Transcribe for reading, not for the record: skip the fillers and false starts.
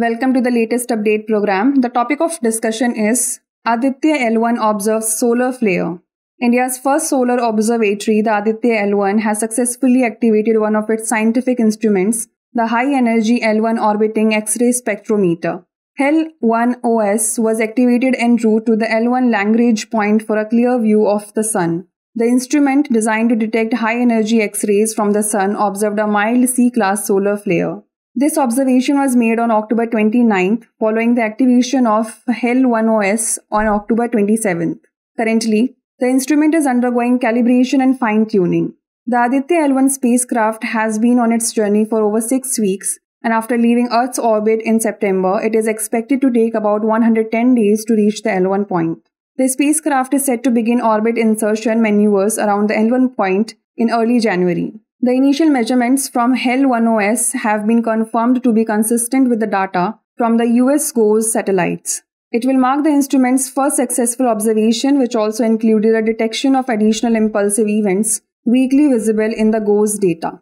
Welcome to the latest update program. The topic of discussion is Aditya-L1 observes solar flare. India's first solar observatory, the Aditya-L1, has successfully activated one of its scientific instruments, the high-energy L1 orbiting X-ray spectrometer. HELIOS was activated en route to the L1 Lagrange point for a clear view of the sun. The instrument, designed to detect high-energy X-rays from the sun, observed a mild C-class solar flare. This observation was made on October 29th, following the activation of HELIOS on October 27th. Currently, the instrument is undergoing calibration and fine-tuning. The Aditya-L1 spacecraft has been on its journey for over 6 weeks, and after leaving Earth's orbit in September, it is expected to take about 110 days to reach the L1 point. The spacecraft is set to begin orbit insertion maneuvers around the L1 point in early January. The initial measurements from HELIOS have been confirmed to be consistent with the data from the US GOES satellites. It will mark the instrument's first successful observation, which also included a detection of additional impulsive events weakly visible in the GOES data.